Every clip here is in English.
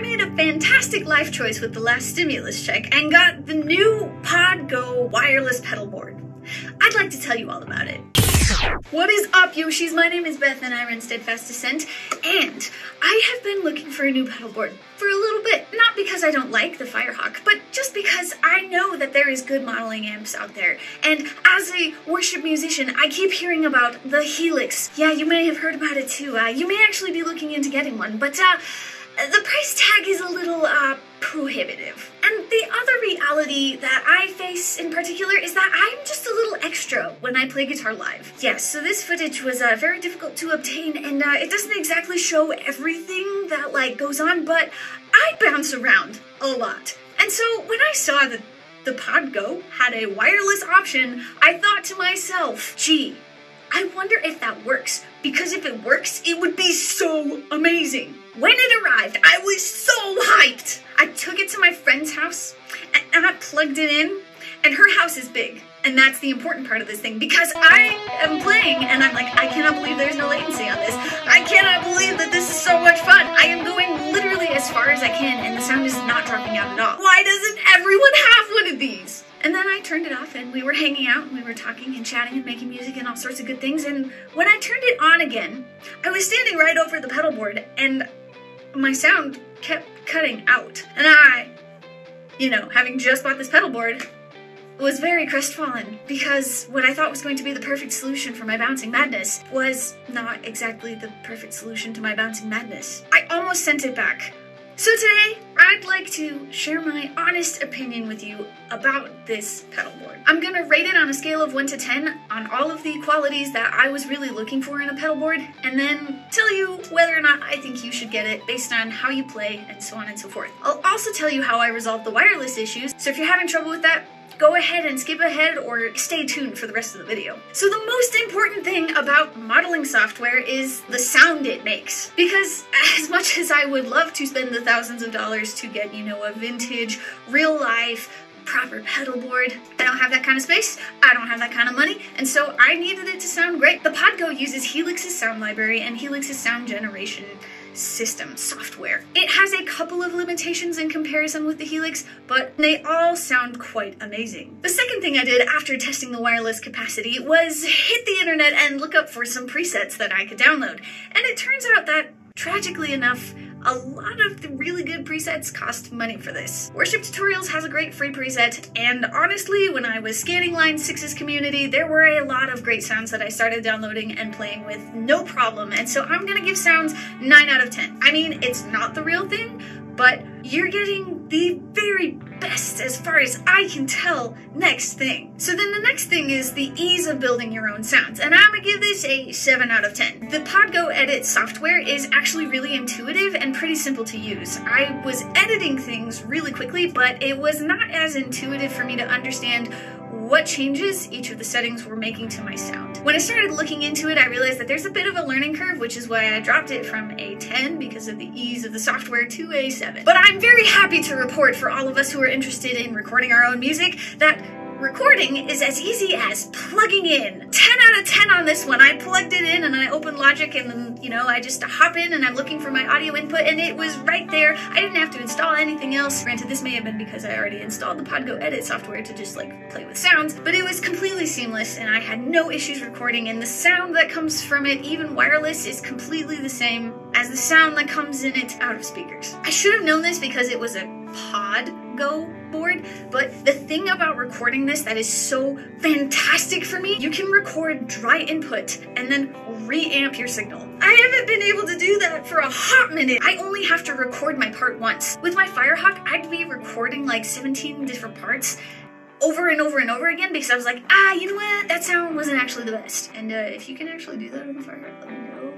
I made a fantastic life choice with the last stimulus check and got the new POD GO Wireless pedal board. I'd like to tell you all about it. What is up, Yoshis? My name is Beth and I run Steadfast Ascent, and I have been looking for a new pedal board for a little bit, not because I don't like the Firehawk, but just because I know that there is good modeling amps out there. And as a worship musician, I keep hearing about the Helix. Yeah, you may have heard about it too. You may actually be looking into getting one, but the price tag is a little prohibitive. And the other reality that I face in particular is that I'm just a little extra when I play guitar live. Yes, so this footage was very difficult to obtain, and it doesn't exactly show everything that goes on, but I bounce around a lot. And so when I saw that the POD GO had a wireless option, I thought to myself, gee, I wonder if that works, because if it works, it would be so amazing. When it arrived, I was so hyped. I took it to my friend's house and I plugged it in, and her house is big. And that's the important part of this thing, because I am playing and I'm like, I cannot believe there's no latency on this. I cannot believe that this is so much fun. I am going literally as far as I can and the sound is not dropping out at all. Why doesn't everyone have one of these? And then I turned it off and we were hanging out and we were talking and chatting and making music and all sorts of good things. And when I turned it on again, I was standing right over the pedal board and my sound kept cutting out. And I, you know, having just bought this pedal board, was very crestfallen, because what I thought was going to be the perfect solution for my bouncing madness was not exactly the perfect solution to my bouncing madness. I almost sent it back. So today, I'd like to share my honest opinion with you about this pedal board. I'm gonna rate it on a scale of 1 to 10 on all of the qualities that I was really looking for in a pedal board, and then tell you whether or not I think you should get it based on how you play and so on and so forth. I'll also tell you how I resolved the wireless issues, so if you're having trouble with that, go ahead and skip ahead or stay tuned for the rest of the video. So the most important thing about modeling software is the sound it makes. Because as much as I would love to spend the thousands of dollars to get, you know, a vintage, real life, proper pedal board, I don't have that kind of space, I don't have that kind of money, and so I needed it to sound great. The POD GO uses Helix's sound library and Helix's sound generation system software. It has a couple of limitations in comparison with the Helix, but they all sound quite amazing. The second thing I did after testing the wireless capacity was hit the internet and look up for some presets that I could download. And it turns out that, tragically enough, a lot of the really good presets cost money for this. Worship Tutorials has a great free preset, and honestly, when I was scanning Line 6's community, there were a lot of great sounds that I started downloading and playing with no problem, and so I'm gonna give sounds 9 out of 10. I mean, it's not the real thing, but you're getting the very best, as far as I can tell, next thing. So then the next thing is the ease of building your own sounds, and I'm gonna give this a 7 out of 10. The POD GO edit software is actually really intuitive and pretty simple to use. I was editing things really quickly, but it was not as intuitive for me to understand what changes each of the settings were making to my sound. When I started looking into it, I realized that there's a bit of a learning curve, which is why I dropped it from a 10 because of the ease of the software to a 7. But I'm very happy to report for all of us who are interested in recording our own music that recording is as easy as plugging in. 10 out of 10 on this one. I plugged it in and I opened Logic and then, you know, I just hop in and I'm looking for my audio input and it was right there. I didn't have to install anything else. Granted, this may have been because I already installed the POD GO edit software to just play with sounds, but it was completely seamless and I had no issues recording, and the sound that comes from it, even wireless, is completely the same as the sound that comes in it out of speakers. I should have known this because it was a POD GO board, but the thing about recording this that is so fantastic for me, you can record dry input and then reamp your signal. I haven't been able to do that for a hot minute. I only have to record my part once. With my Firehawk, I'd be recording 17 different parts over and over and over again because I was like, you know what, that sound wasn't actually the best. And if you can actually do that on the Firehawk, let me know.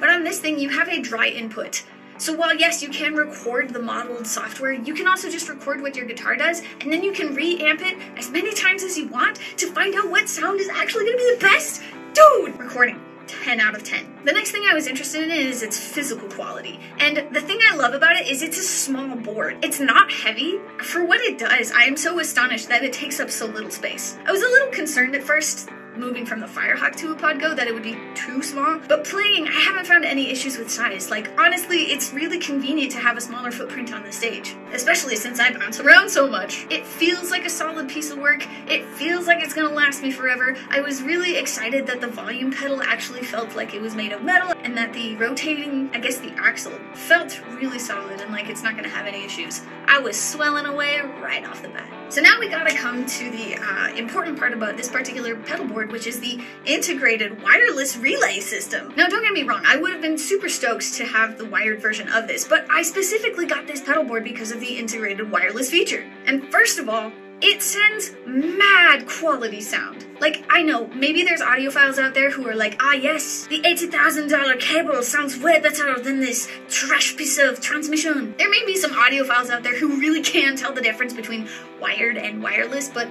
But on this thing, you have a dry input. So while yes, you can record the modeled software, you can also just record what your guitar does, and then you can reamp it as many times as you want to find out what sound is actually gonna be the best. Dude! Recording, 10 out of 10. The next thing I was interested in is its physical quality. And the thing I love about it is it's a small board. It's not heavy. For what it does, I am so astonished that it takes up so little space. I was a little concerned at first moving from the Firehawk to a POD GO that it would be too small. But playing, I haven't found any issues with size. Like, honestly, it's really convenient to have a smaller footprint on the stage, especially since I bounce around so much. It feels like a solid piece of work. It feels like it's gonna last me forever. I was really excited that the volume pedal actually felt like it was made of metal, and that the rotating, I guess the axle, felt really solid and like it's not gonna have any issues. I was swelling away right off the bat. So now we gotta come to the important part about this particular pedal board, which is the integrated wireless relay system. Now don't get me wrong, I would have been super stoked to have the wired version of this, but I specifically got this pedal board because of the integrated wireless feature. And first of all, it sends mad quality sound. Like, I know, maybe there's audiophiles out there who are like, ah yes, the $80,000 cable sounds way better than this trash piece of transmission. There may be some audiophiles out there who really can tell the difference between wired and wireless, but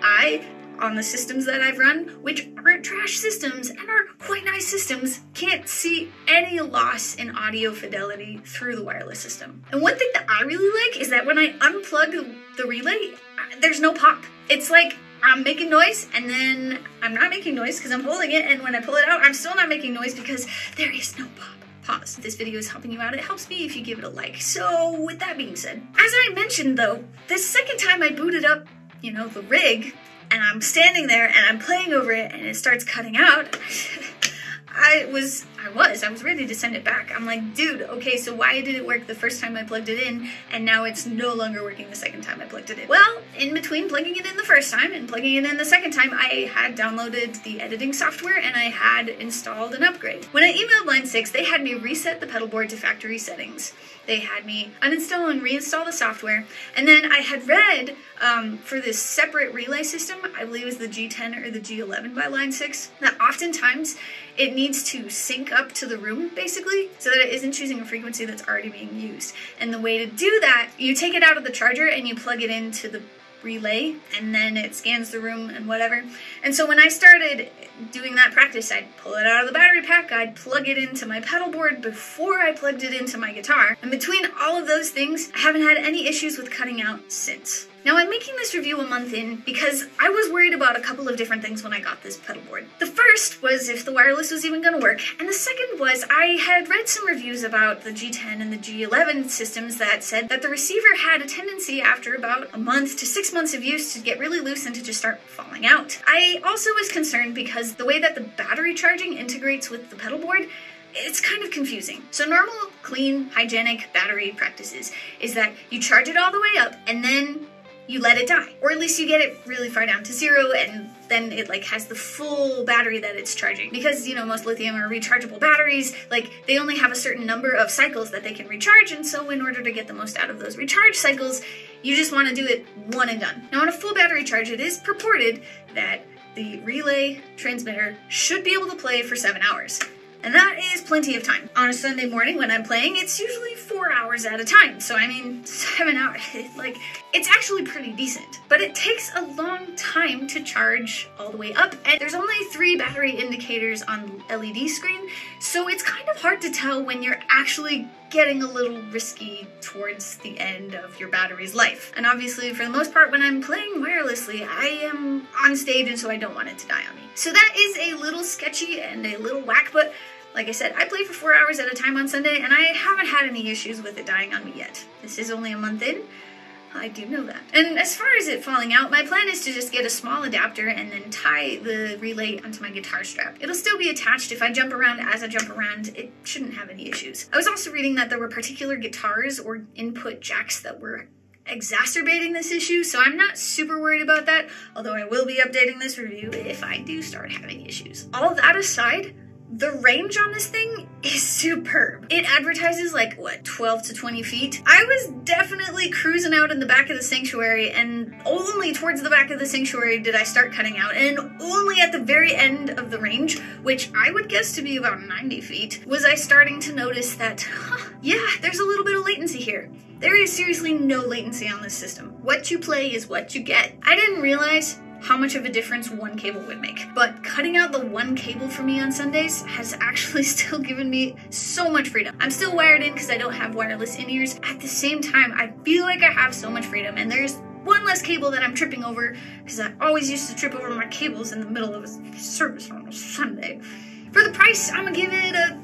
I, on the systems that I've run, which aren't trash systems and are quite nice systems, can't see any loss in audio fidelity through the wireless system. And one thing that I really like is that when I unplug the relay, there's no pop. It's like I'm making noise and then I'm not making noise because I'm holding it, and when I pull it out, I'm still not making noise because there is no pop. Pause. If this video is helping you out, it helps me if you give it a like. So with that being said, as I mentioned though, the second time I booted up, you know, the rig, and I'm standing there and I'm playing over it and it starts cutting out, I was ready to send it back. I'm like, dude, okay, so why did it work the first time I plugged it in and now it's no longer working the second time I plugged it in? Well, in between plugging it in the first time and plugging it in the second time, I had downloaded the editing software and I had installed an upgrade. When I emailed Line 6, they had me reset the pedal board to factory settings. They had me uninstall and reinstall the software, and then I had read for this separate relay system, I believe it was the G10 or the G11 by Line 6, that oftentimes it needs to sync up to the room, basically, so that it isn't choosing a frequency that's already being used. And the way to do that, you take it out of the charger and you plug it into the relay, and then it scans the room and whatever. And so when I started doing that practice, I'd pull it out of the battery pack, I'd plug it into my pedal board before I plugged it into my guitar, and between all of those things, I haven't had any issues with cutting out since. Now I'm making this review a month in because I was worried about a couple of different things when I got this pedal board. The first was if the wireless was even gonna work, and the second was I had read some reviews about the G10 and the G11 systems that said that the receiver had a tendency after about a month to 6 months of use to get really loose and to just start falling out. I also was concerned because the way that the battery charging integrates with the pedal board, it's kind of confusing. So normal, clean, hygienic battery practices is that you charge it all the way up and then you let it die, or at least you get it really far down to zero and then it like has the full battery that it's charging. Because, you know, most lithium are rechargeable batteries, like they only have a certain number of cycles that they can recharge, and so in order to get the most out of those recharge cycles, you just want to do it one and done. Now on a full battery charge, it is purported that the relay transmitter should be able to play for 7 hours. And that is plenty of time. On a Sunday morning when I'm playing, it's usually 4 hours at a time. So I mean, 7 hours, like, it's actually pretty decent. But it takes a long time to charge all the way up, and there's only 3 battery indicators on the LED screen, so it's kind of hard to tell when you're actually getting a little risky towards the end of your battery's life. And obviously, for the most part, when I'm playing wirelessly, I am on stage, and so I don't want it to die on me. So that is a little sketchy and a little whack, but like I said, I play for 4 hours at a time on Sunday, and I haven't had any issues with it dying on me yet. This is only a month in. I do know that. And as far as it falling out, my plan is to just get a small adapter and then tie the relay onto my guitar strap. It'll still be attached. If I jump around as I jump around, it shouldn't have any issues. I was also reading that there were particular guitars or input jacks that were exacerbating this issue, so I'm not super worried about that, although I will be updating this review if I do start having issues. All that aside, the range on this thing is superb. It advertises like, what, 12 to 20 feet? I was definitely cruising out in the back of the sanctuary, and only towards the back of the sanctuary did I start cutting out, and only at the very end of the range, which I would guess to be about 90 feet, was I starting to notice that, huh, yeah, there's a little bit of latency here. There is seriously no latency on this system. What you play is what you get. I didn't realize how much of a difference one cable would make. But cutting out the one cable for me on Sundays has actually still given me so much freedom. I'm still wired in because I don't have wireless in-ears. At the same time, I feel like I have so much freedom, and there's one less cable that I'm tripping over, because I always used to trip over my cables in the middle of a service on a Sunday. For the price, I'm gonna give it a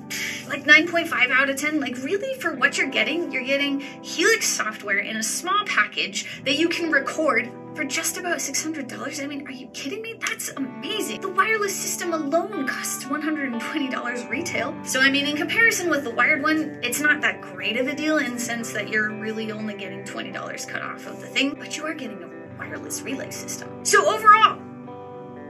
like 9.5 out of 10. Like, really, for what you're getting Helix software in a small package that you can record for just about $600. I mean, are you kidding me? That's amazing. The wireless system alone costs $120 retail. So, I mean, in comparison with the wired one, it's not that great of a deal in the sense that you're really only getting $20 cut off of the thing, but you are getting a wireless relay system. So overall,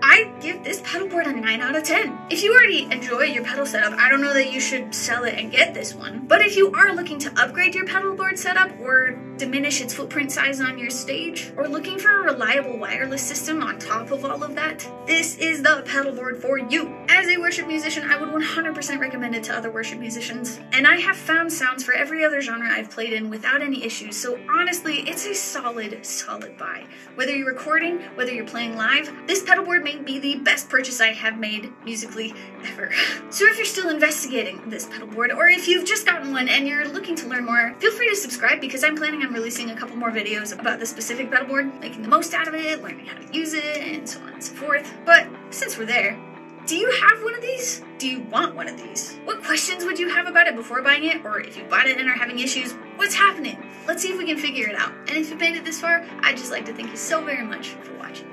I give this pedal board a 9 out of 10. If you already enjoy your pedal setup, I don't know that you should sell it and get this one. But if you are looking to upgrade your pedal board setup or diminish its footprint size on your stage, or looking for a reliable wireless system on top of all of that, this is the pedal board for you. As a worship musician, I would 100% recommend it to other worship musicians. And I have found sounds for every other genre I've played in without any issues. So honestly, it's a solid, solid buy. Whether you're recording, whether you're playing live, this pedal board may be the best purchase I have made musically ever. So if you're still investigating this pedal board, or if you've just gotten one and you're looking to learn more, feel free to subscribe, because I'm planning on releasing a couple more videos about the specific pedal board, making the most out of it, learning how to use it, and so on and so forth. But since we're there, do you have one of these? Do you want one of these? What questions would you have about it before buying it? Or if you bought it and are having issues, what's happening? Let's see if we can figure it out. And if you've made it this far, I'd just like to thank you so very much for watching.